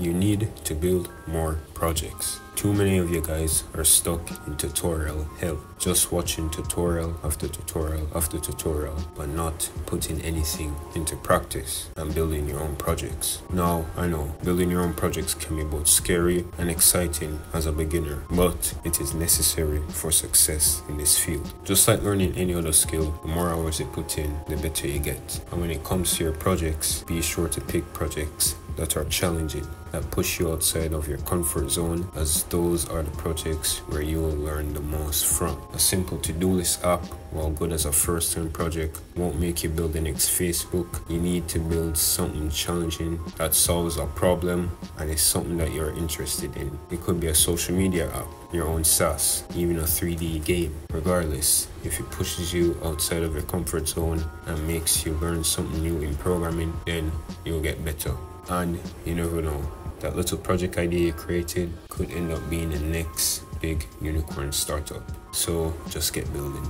You need to build more projects. Too many of you guys are stuck in tutorial hell, just watching tutorial after tutorial after tutorial, but not putting anything into practice and building your own projects. Now, I know building your own projects can be both scary and exciting as a beginner, but it is necessary for success in this field. Just like learning any other skill, the more hours you put in, the better you get. And when it comes to your projects, be sure to pick projects that are challenging, that push you outside of your comfort zone, as those are the projects where you will learn the most from. A simple to-do list app, while good as a first-time project, won't make you build the next Facebook. You need to build something challenging that solves a problem and is something that you're interested in. It could be a social media app, your own SaaS, even a 3D game. Regardless, if it pushes you outside of your comfort zone and makes you learn something new in programming, then you'll get better. And you never know, that little project idea you created could end up being the next big unicorn startup. So just get building.